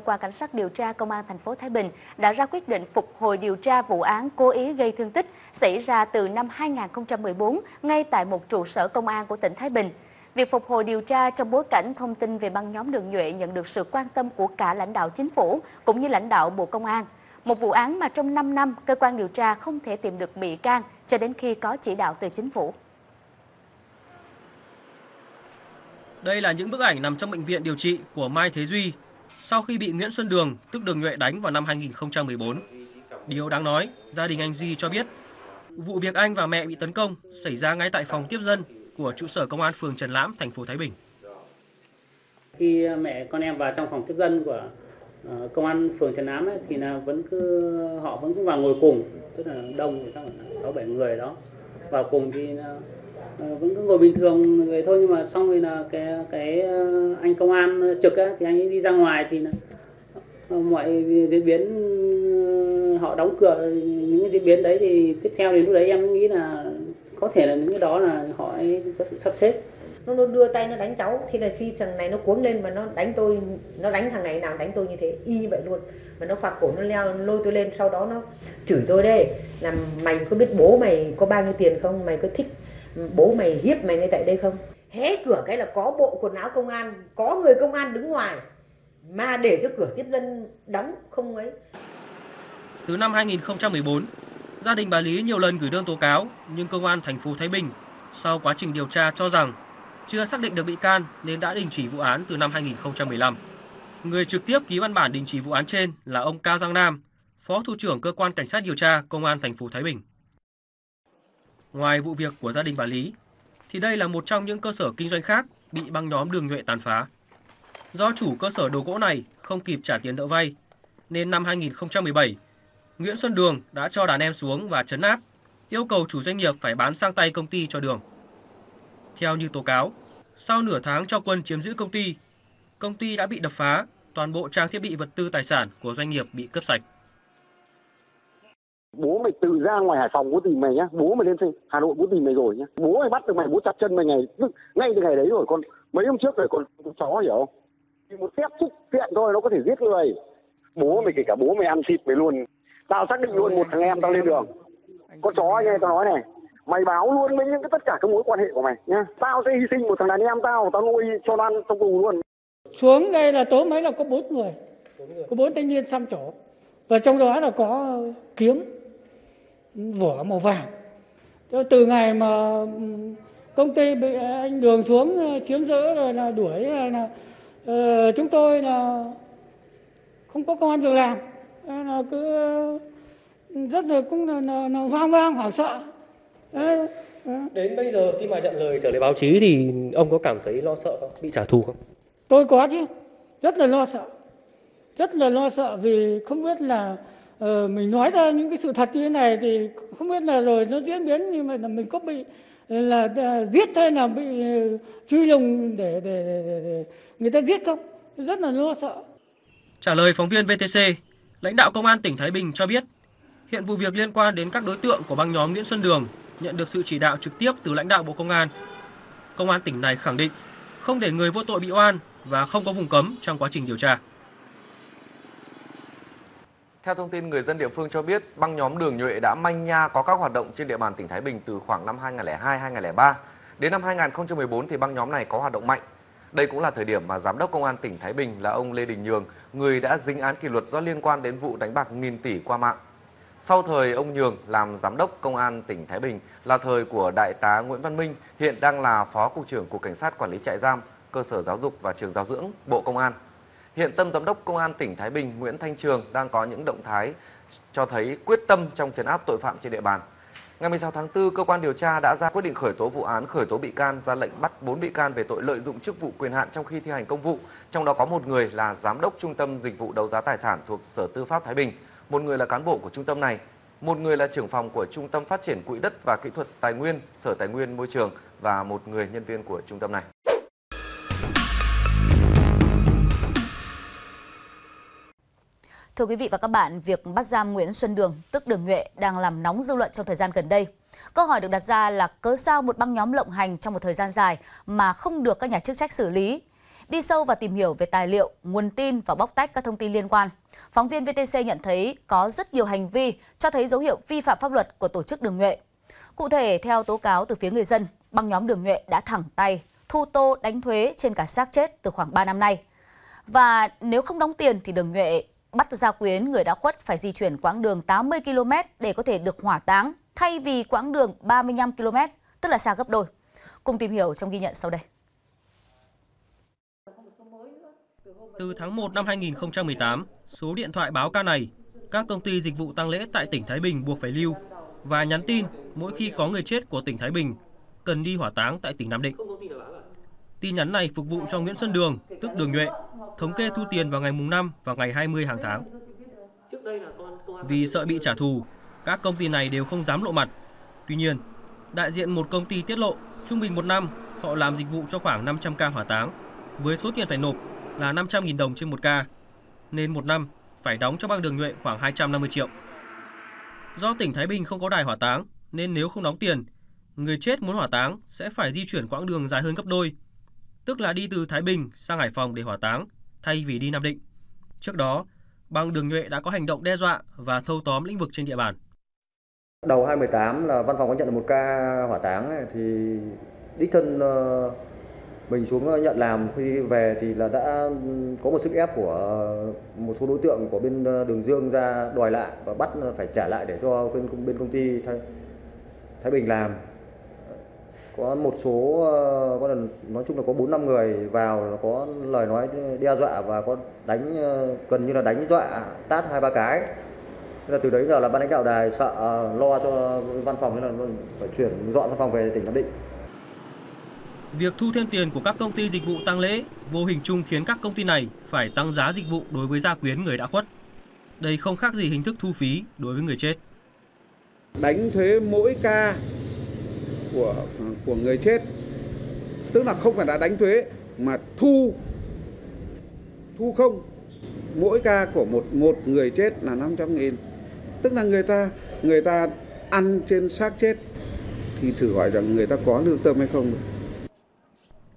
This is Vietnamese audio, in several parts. cơ quan cảnh sát điều tra công an thành phố Thái Bình đã ra quyết định phục hồi điều tra vụ án cố ý gây thương tích xảy ra từ năm 2014 ngay tại một trụ sở công an của tỉnh Thái Bình. Việc phục hồi điều tra trong bối cảnh thông tin về băng nhóm Đường Nhuệ nhận được sự quan tâm của cả lãnh đạo chính phủ cũng như lãnh đạo Bộ Công an. Một vụ án mà trong 5 năm, cơ quan điều tra không thể tìm được bị can cho đến khi có chỉ đạo từ chính phủ. Đây là những bức ảnh nằm trong bệnh viện điều trị của Mai Thế Duy sau khi bị Nguyễn Xuân Đường, tức Đường Nhuệ, đánh vào năm 2014. Điều đáng nói, gia đình anh Duy cho biết, vụ việc anh và mẹ bị tấn công xảy ra ngay tại phòng tiếp dân của trụ sở công an phường Trần Lãm, thành phố Thái Bình. Khi mẹ con em vào trong phòng tiếp dân của công an phường Trần Lãm ấy, thì là họ vẫn cứ vào ngồi cùng, tức là đông, 6-7 người đó vào cùng thì vẫn cứ ngồi bình thường vậy thôi. Nhưng mà xong rồi là cái anh công an trực ấy, thì anh ấy đi ra ngoài thì là mọi diễn biến họ đóng cửa, những cái diễn biến đấy thì tiếp theo đến lúc đấy em nghĩ là có thể là những cái đó là họ ấy có sự sắp xếp. Nó đưa tay nó đánh cháu, thì là khi thằng này nó cuống lên mà nó đánh tôi, nó đánh thằng này nào đánh tôi như thế, y như vậy luôn. Mà nó phạt cổ, nó leo, nó lôi tôi lên, sau đó nó chửi tôi đây, làm mày có biết bố mày có bao nhiêu tiền không, mày có thích bố mày hiếp mày ngay tại đây không. Hé cửa cái là có bộ quần áo công an, có người công an đứng ngoài, mà để cho cửa tiếp dân đóng không ấy. Từ năm 2014, gia đình bà Lý nhiều lần gửi đơn tố cáo, nhưng công an thành phố Thái Bình sau quá trình điều tra cho rằng chưa xác định được bị can nên đã đình chỉ vụ án từ năm 2015. Người trực tiếp ký văn bản đình chỉ vụ án trên là ông Cao Giang Nam, Phó Thủ trưởng Cơ quan Cảnh sát điều tra Công an thành phố Thái Bình. Ngoài vụ việc của gia đình bà Lý, thì đây là một trong những cơ sở kinh doanh khác bị băng nhóm Đường Nhuệ tàn phá. Do chủ cơ sở đồ gỗ này không kịp trả tiền nợ vay, nên năm 2017, Nguyễn Xuân Đường đã cho đàn em xuống và trấn áp, yêu cầu chủ doanh nghiệp phải bán sang tay công ty cho Đường. Theo như tố cáo, sau nửa tháng cho quân chiếm giữ công ty đã bị đập phá, toàn bộ trang thiết bị vật tư tài sản của doanh nghiệp bị cướp sạch. Bố mày từ ra ngoài Hải Phòng bố tìm mày nhá, bố mày lên Hà Nội bố tìm mày rồi nhá. Bố mày bắt được mày, bố chặt chân mày ngay từ ngày đấy rồi, còn mấy hôm trước rồi còn chó hiểu không? Thì một phép xúc tiện thôi nó có thể giết người. Bố mày kể cả bố mày ăn thịt mày luôn. Tao xác định luôn một thằng em tao lên đường. Con chó nghe tao nói này, mày báo luôn với những tất cả các mối quan hệ của mày nhá. Tao sẽ hy sinh một thằng đàn em tao nuôi cho ăn trong cùng luôn. Xuống đây là tối mấy là có 4 người. Có 4 thanh niên xăm trổ. Và trong đó là có kiếm vỏ màu vàng. Từ ngày mà công ty bị anh Đường xuống chiếm giữ rồi là đuổi là chúng tôi là không có công an việc làm. Là cứ rất là cũng là hoang hoảng sợ. Đến bây giờ khi mà nhận lời trở lại báo chí thì ông có cảm thấy lo sợ không? Bị trả thù không? Tôi có chứ, rất là lo sợ vì không biết là mình nói ra những cái sự thật như thế này thì không biết là rồi nó diễn biến như vậy là mình có bị là giết hay là bị truy lùng để người ta giết không? Rất là lo sợ. Trả lời phóng viên VTC, lãnh đạo công an tỉnh Thái Bình cho biết hiện vụ việc liên quan đến các đối tượng của băng nhóm Nguyễn Xuân Đường nhận được sự chỉ đạo trực tiếp từ lãnh đạo Bộ Công an. Công an tỉnh này khẳng định không để người vô tội bị oan và không có vùng cấm trong quá trình điều tra. Theo thông tin người dân địa phương cho biết, băng nhóm Đường Nhuệ đã manh nha có các hoạt động trên địa bàn tỉnh Thái Bình từ khoảng năm 2002-2003. Đến năm 2014 thì băng nhóm này có hoạt động mạnh. Đây cũng là thời điểm mà Giám đốc Công an tỉnh Thái Bình là ông Lê Đình Nhường, người đã dính án kỷ luật do liên quan đến vụ đánh bạc nghìn tỷ qua mạng. Sau thời ông Nhường làm Giám đốc Công an tỉnh Thái Bình là thời của Đại tá Nguyễn Văn Minh, hiện đang là Phó Cục trưởng Cục Cảnh sát Quản lý Trại giam, Cơ sở Giáo dục và Trường Giáo dưỡng, Bộ Công an. Hiện Tân Giám đốc Công an tỉnh Thái Bình Nguyễn Thanh Trường đang có những động thái cho thấy quyết tâm trong trấn áp tội phạm trên địa bàn. Ngày 16 tháng 4, cơ quan điều tra đã ra quyết định khởi tố vụ án, khởi tố bị can, ra lệnh bắt 4 bị can về tội lợi dụng chức vụ quyền hạn trong khi thi hành công vụ. Trong đó có một người là Giám đốc Trung tâm Dịch vụ Đấu giá Tài sản thuộc Sở Tư pháp Thái Bình, một người là cán bộ của trung tâm này, một người là trưởng phòng của Trung tâm Phát triển Quỹ đất và Kỹ thuật Tài nguyên, Sở Tài nguyên Môi trường và một người nhân viên của trung tâm này. Thưa quý vị và các bạn, việc bắt giam Nguyễn Xuân Đường, tức Đường Nhuệ, đang làm nóng dư luận trong thời gian gần đây. Câu hỏi được đặt ra là cớ sao một băng nhóm lộng hành trong một thời gian dài mà không được các nhà chức trách xử lý? đi sâu và tìm hiểu về tài liệu, nguồn tin và bóc tách các thông tin liên quan. Phóng viên VTC nhận thấy có rất nhiều hành vi cho thấy dấu hiệu vi phạm pháp luật của tổ chức Đường Nhuệ. Cụ thể, theo tố cáo từ phía người dân, băng nhóm Đường Nhuệ đã thẳng tay thu tô đánh thuế trên cả xác chết từ khoảng 3 năm nay. Và nếu không đóng tiền thì Đường Nhuệ bắt gia quyến người đã khuất phải di chuyển quãng đường 80 km để có thể được hỏa táng thay vì quãng đường 35 km, tức là xa gấp đôi. Cùng tìm hiểu trong ghi nhận sau đây. Từ tháng 1 năm 2018, số điện thoại báo ca này, các công ty dịch vụ tang lễ tại tỉnh Thái Bình buộc phải lưu và nhắn tin mỗi khi có người chết của tỉnh Thái Bình cần đi hỏa táng tại tỉnh Nam Định. Tin nhắn này phục vụ cho Nguyễn Xuân Đường, tức Đường Nhuệ, thống kê thu tiền vào ngày mùng 5 và ngày 20 hàng tháng. Vì sợ bị trả thù, các công ty này đều không dám lộ mặt. Tuy nhiên, đại diện một công ty tiết lộ trung bình một năm họ làm dịch vụ cho khoảng 500 ca hỏa táng, với số tiền phải nộp là 500.000 đồng trên một ca, nên một năm phải đóng cho băng Đường Nhuệ khoảng 250 triệu. Do tỉnh Thái Bình không có đài hỏa táng, nên nếu không đóng tiền, người chết muốn hỏa táng sẽ phải di chuyển quãng đường dài hơn gấp đôi, tức là đi từ Thái Bình sang Hải Phòng để hỏa táng, thay vì đi Nam Định. Trước đó, băng Đường Nhuệ đã có hành động đe dọa và thâu tóm lĩnh vực trên địa bàn. Đầu 2018 là văn phòng có nhận được một ca hỏa táng ấy, thì đích thân mình xuống nhận làm, khi về thì là đã có một sức ép của một số đối tượng của bên Đường Dương ra đòi lại và bắt phải trả lại để cho bên công ty Thái Bình làm. Có một số, có lần nói chung là có 4-5 người vào, có lời nói đe dọa và có đánh, gần như là đánh dọa tát 2-3 cái. Thế là từ đấy giờ là ban lãnh đạo đài sợ lo cho văn phòng nên là phải chuyển dọn văn phòng về tỉnh Nam Định. Việc thu thêm tiền của các công ty dịch vụ tang lễ vô hình chung khiến các công ty này phải tăng giá dịch vụ đối với gia quyến người đã khuất. Đây không khác gì hình thức thu phí đối với người chết. Đánh thuế mỗi ca của người chết, tức là không phải là đánh thuế mà thu không. Mỗi ca của một người chết là 500.000, tức là người ta ăn trên xác chết thì thử hỏi rằng người ta có lương tâm hay không.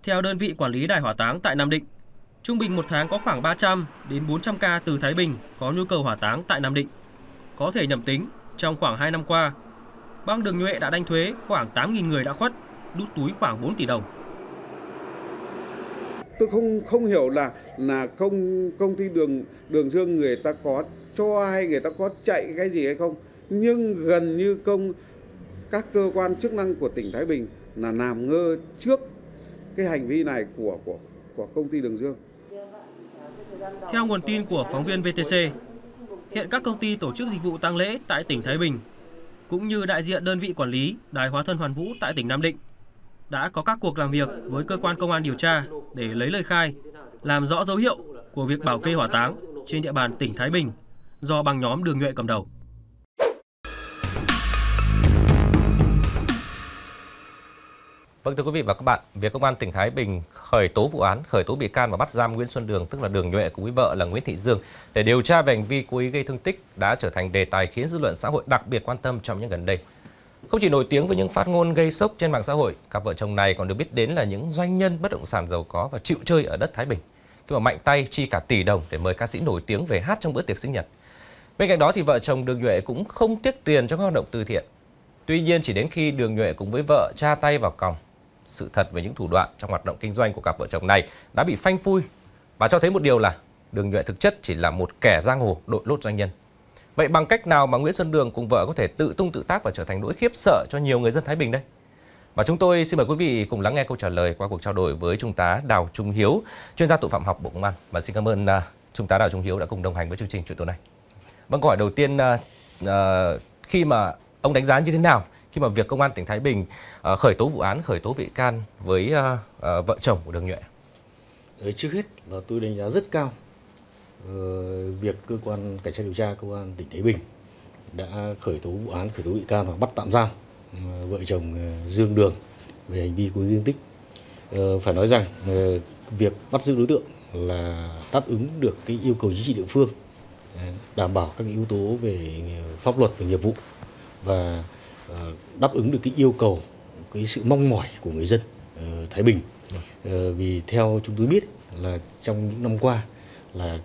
Theo đơn vị quản lý đài hỏa táng tại Nam Định, trung bình một tháng có khoảng 300 đến 400 ca từ Thái Bình có nhu cầu hỏa táng tại Nam Định. Có thể nhầm tính, trong khoảng 2 năm qua, băng Đường Nhuệ đã đánh thuế khoảng 8.000 người đã khuất, đút túi khoảng 4 tỷ đồng. Tôi không hiểu là công ty Đường Dương người ta có cho hay người ta có chạy cái gì hay không, nhưng gần như các cơ quan chức năng của tỉnh Thái Bình là làm ngơ trước cái hành vi này của công ty Đường Dương. Theo nguồn tin của phóng viên VTC, hiện các công ty tổ chức dịch vụ tang lễ tại tỉnh Thái Bình cũng như đại diện đơn vị quản lý đài hóa thân Hoàn Vũ tại tỉnh Nam Định đã có các cuộc làm việc với cơ quan công an điều tra để lấy lời khai, làm rõ dấu hiệu của việc bảo kê hỏa táng trên địa bàn tỉnh Thái Bình do băng nhóm Đường Nhuệ cầm đầu. Vâng, thưa quý vị và các bạn, việc công an tỉnh Thái Bình khởi tố vụ án, khởi tố bị can và bắt giam Nguyễn Xuân Đường, tức là Đường Nhuệ, cùng với vợ là Nguyễn Thị Dương để điều tra về hành vi cố ý gây thương tích đã trở thành đề tài khiến dư luận xã hội đặc biệt quan tâm trong những gần đây. Không chỉ nổi tiếng với những phát ngôn gây sốc trên mạng xã hội, cặp vợ chồng này còn được biết đến là những doanh nhân bất động sản giàu có và chịu chơi ở đất Thái Bình, khi mà mạnh tay chi cả tỷ đồng để mời ca sĩ nổi tiếng về hát trong bữa tiệc sinh nhật. Bên cạnh đó thì vợ chồng Đường Nhuệ cũng không tiếc tiền cho các hoạt động từ thiện. Tuy nhiên, chỉ đến khi Đường Nhuệ cùng với vợ tra tay vào còng, sự thật về những thủ đoạn trong hoạt động kinh doanh của cặp vợ chồng này đã bị phanh phui và cho thấy một điều là Đường Nhuệ thực chất chỉ là một kẻ giang hồ đội lốt doanh nhân. Vậy bằng cách nào mà Nguyễn Xuân Đường cùng vợ có thể tự tung tự tác và trở thành nỗi khiếp sợ cho nhiều người dân Thái Bình đây? Và chúng tôi xin mời quý vị cùng lắng nghe câu trả lời qua cuộc trao đổi với Trung tá Đào Trung Hiếu, chuyên gia tội phạm học Bộ Công an. Và xin cảm ơn Trung tá Đào Trung Hiếu đã cùng đồng hành với chương trình Chuyện Tối Nay. Vâng, câu hỏi đầu tiên, khi mà ông đánh giá như thế nào khi mà việc công an tỉnh Thái Bình khởi tố vụ án, khởi tố bị can với vợ chồng của Đường Nhuệ? Trước hết là tôi đánh giá rất cao việc cơ quan cảnh sát điều tra công an tỉnh Thái Bình đã khởi tố vụ án, khởi tố bị can và bắt tạm giam vợ chồng Dương Đường về hành vi cố ý gây thương tích. Phải nói rằng việc bắt giữ đối tượng là đáp ứng được cái yêu cầu chính trị địa phương, đảm bảo các yếu tố về pháp luật, về nghiệp vụ và đáp ứng được cái yêu cầu, cái sự mong mỏi của người dân Thái Bình. Vì theo chúng tôi biết là trong những năm qua là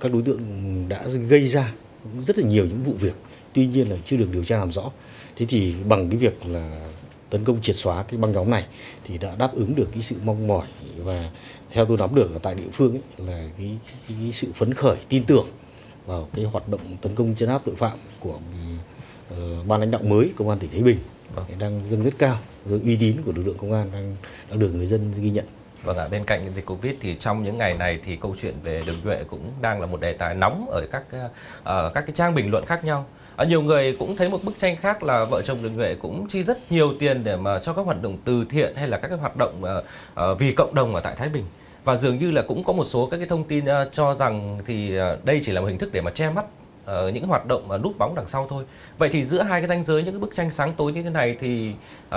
các đối tượng đã gây ra rất là nhiều những vụ việc, tuy nhiên là chưa được điều tra làm rõ. Thế thì bằng cái việc là tấn công triệt xóa cái băng nhóm này thì đã đáp ứng được cái sự mong mỏi, và theo tôi nắm được ở tại địa phương ấy, là cái sự phấn khởi tin tưởng vào cái hoạt động tấn công trấn áp tội phạm của ban lãnh đạo mới công an tỉnh Thái Bình. Vâng. Đang dâng rất cao, uy tín của lực lượng công an đang được người dân ghi nhận. Vâng ạ, bên cạnh dịch Covid thì trong những ngày này thì câu chuyện về đường nhuệ cũng đang là một đề tài nóng ở các cái trang bình luận khác nhau. Nhiều người cũng thấy một bức tranh khác là vợ chồng đường nhuệ cũng chi rất nhiều tiền để mà cho các hoạt động từ thiện hay là các cái hoạt động vì cộng đồng ở tại Thái Bình. Và dường như là cũng có một số các cái thông tin cho rằng thì đây chỉ là một hình thức để mà che mắt những hoạt động núp bóng đằng sau thôi. Vậy thì giữa hai cái ranh giới, những cái bức tranh sáng tối như thế này thì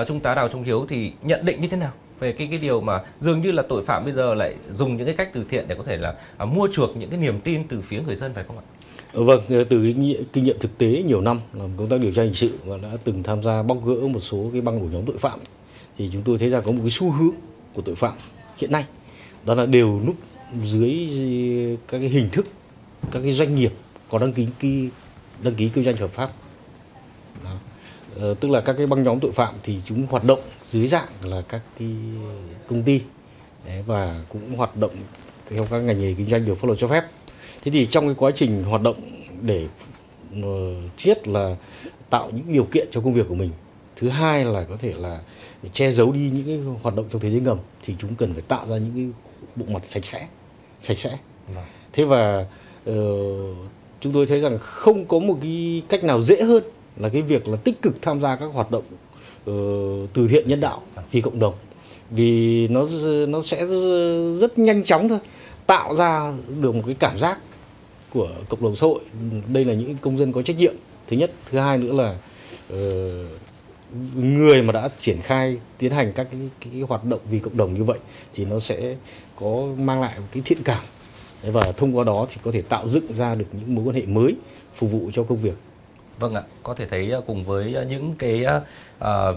Trung tá Đào Trung Hiếu thì nhận định như thế nào về cái điều mà dường như là tội phạm bây giờ lại dùng những cái cách từ thiện để có thể là mua chuộc những cái niềm tin từ phía người dân, phải không ạ? Vâng, từ kinh nghiệm thực tế nhiều năm làm công tác điều tra hình sự và đã từng tham gia bóc gỡ một số cái băng ổ nhóm tội phạm thì chúng tôi thấy ra có một cái xu hướng của tội phạm hiện nay, đó là đều núp dưới các cái hình thức các cái doanh nghiệp có đăng ký kinh doanh hợp pháp. Tức là các cái băng nhóm tội phạm thì chúng hoạt động dưới dạng là các cái công ty và cũng hoạt động theo các ngành nghề kinh doanh được pháp luật cho phép. Thế thì trong cái quá trình hoạt động để thiết là tạo những điều kiện cho công việc của mình, thứ hai là có thể là che giấu đi những cái hoạt động trong thế giới ngầm, thì chúng cần phải tạo ra những cái bộ mặt sạch sẽ. Thế và chúng tôi thấy rằng không có một cái cách nào dễ hơn là cái việc là tích cực tham gia các hoạt động từ thiện nhân đạo vì cộng đồng, vì nó sẽ rất nhanh chóng thôi tạo ra được một cái cảm giác của cộng đồng xã hội đây là những công dân có trách nhiệm, thứ nhất. Thứ hai nữa là người mà đã triển khai tiến hành các cái hoạt động vì cộng đồng như vậy thì nó sẽ có mang lại một cái thiện cảm, và thông qua đó thì có thể tạo dựng ra được những mối quan hệ mới phục vụ cho công việc. Vâng ạ, có thể thấy cùng với những cái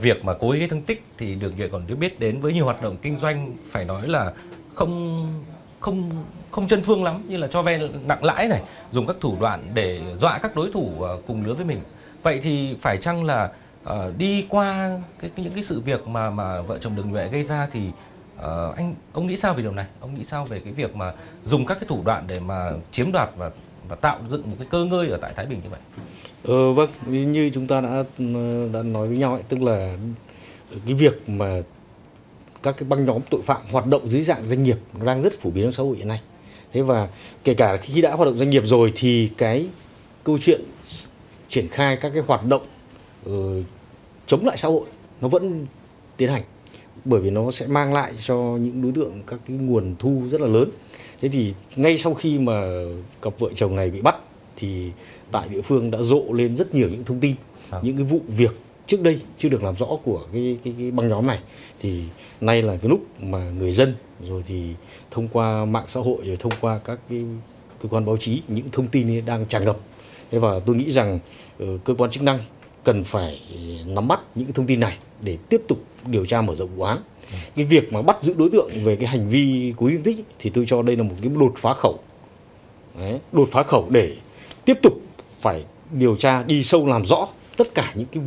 việc mà cố ý gây thương tích thì đường nhuệ còn được biết đến với nhiều hoạt động kinh doanh phải nói là không chân phương lắm, như là cho vay nặng lãi này, dùng các thủ đoạn để dọa các đối thủ cùng lứa với mình. Vậy thì phải chăng là đi qua những cái sự việc mà vợ chồng đường nhuệ gây ra thì ông nghĩ sao về điều này? Ông nghĩ sao về cái việc mà dùng các cái thủ đoạn để mà chiếm đoạt và tạo dựng một cái cơ ngơi ở tại Thái Bình như vậy? Vâng, như chúng ta đã nói với nhau ấy, tức là cái việc mà các cái băng nhóm tội phạm hoạt động dưới dạng doanh nghiệp nó đang rất phổ biến trong xã hội hiện nay. Thế và kể cả khi đã hoạt động doanh nghiệp rồi thì cái câu chuyện triển khai các cái hoạt động chống lại xã hội nó vẫn tiến hành, bởi vì nó sẽ mang lại cho những đối tượng các cái nguồn thu rất là lớn. Thế thì ngay sau khi mà cặp vợ chồng này bị bắt thì tại địa phương đã rộ lên rất nhiều những thông tin, những cái vụ việc trước đây chưa được làm rõ của cái băng nhóm này, thì nay là cái lúc mà người dân rồi thì thông qua mạng xã hội, rồi thông qua các cái cơ quan báo chí, những thông tin ấy đang tràn ngập. Thế và tôi nghĩ rằng cơ quan chức năng cần phải nắm bắt những thông tin này để tiếp tục điều tra mở rộng vụ án. Cái việc mà bắt giữ đối tượng về cái hành vi cố ý gây thương tích thì tôi cho đây là một cái đột phá khẩu để tiếp tục phải điều tra đi sâu làm rõ tất cả những cái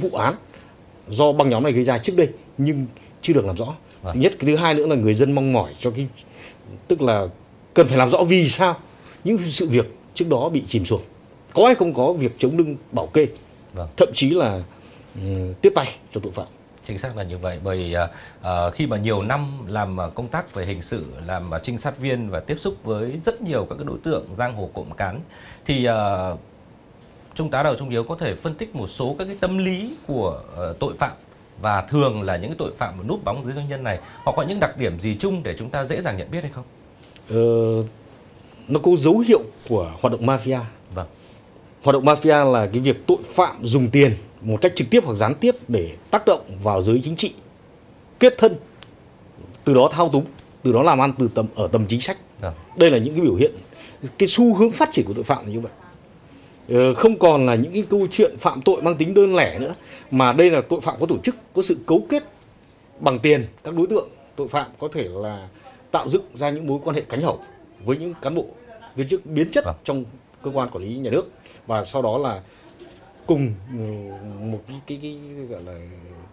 vụ án do băng nhóm này gây ra trước đây nhưng chưa được làm rõ. Thứ nhất, cái thứ hai nữa là người dân mong mỏi cho cái, tức là cần phải làm rõ vì sao những sự việc trước đó bị chìm xuống, có hay không có việc chống lưng bảo kê, thậm chí là tiếp tay cho tội phạm. Chính xác là như vậy, bởi khi mà nhiều năm làm công tác về hình sự, làm trinh sát viên và tiếp xúc với rất nhiều các cái đối tượng giang hồ cộm cán thì Trung tá Đào Trung Hiếu có thể phân tích một số các cái tâm lý của tội phạm, và thường là những cái tội phạm mà núp bóng dưới doanh nhân này họ có những đặc điểm gì chung để chúng ta dễ dàng nhận biết hay không? Nó có dấu hiệu của hoạt động mafia. Vâng. Hoạt động mafia là cái việc tội phạm dùng tiền một cách trực tiếp hoặc gián tiếp để tác động vào giới chính trị, kết thân, từ đó thao túng, từ đó làm ăn ở tầm chính sách. Đây là những cái biểu hiện, cái xu hướng phát triển của tội phạm như vậy. Không còn là những cái câu chuyện phạm tội mang tính đơn lẻ nữa, mà đây là tội phạm có tổ chức, có sự cấu kết bằng tiền các đối tượng tội phạm có thể là tạo dựng ra những mối quan hệ cánh hậu với những cán bộ viên chức biến chất trong cơ quan quản lý nhà nước, và sau đó là cùng một cái gọi là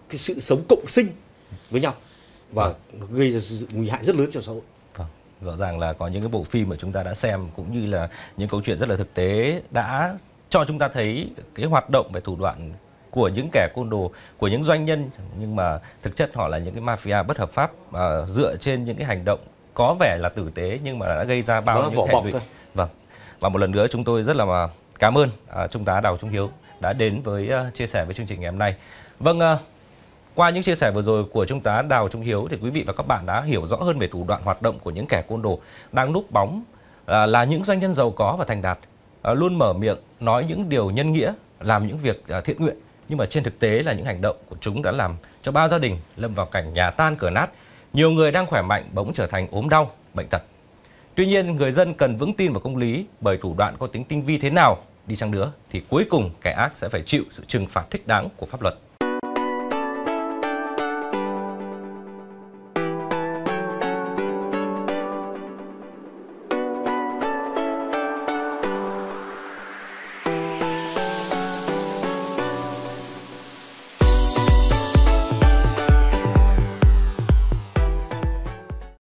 cái sự sống cộng sinh với nhau và gây ra sự nguy hại rất lớn cho xã hội. Rõ ràng là có những cái bộ phim mà chúng ta đã xem cũng như là những câu chuyện rất là thực tế đã cho chúng ta thấy cái hoạt động về thủ đoạn của những kẻ côn đồ, của những doanh nhân, nhưng mà thực chất họ là những cái mafia bất hợp pháp dựa trên những cái hành động có vẻ là tử tế nhưng mà đã gây ra bao nhiêu hệ lụy. Vâng. Và một lần nữa chúng tôi rất là cảm ơn Trung tá Đào Trung Hiếu đã đến với chia sẻ với chương trình ngày hôm nay. Vâng, qua những chia sẻ vừa rồi của Trung tá Đào Trung Hiếu thì quý vị và các bạn đã hiểu rõ hơn về thủ đoạn hoạt động của những kẻ côn đồ đang núp bóng là những doanh nhân giàu có và thành đạt, luôn mở miệng nói những điều nhân nghĩa, làm những việc thiện nguyện, nhưng mà trên thực tế là những hành động của chúng đã làm cho bao gia đình lâm vào cảnh nhà tan cửa nát. Nhiều người đang khỏe mạnh bỗng trở thành ốm đau, bệnh tật. Tuy nhiên, người dân cần vững tin vào công lý, bởi thủ đoạn có tính tinh vi thế nào đi chăng nữa thì cuối cùng kẻ ác sẽ phải chịu sự trừng phạt thích đáng của pháp luật.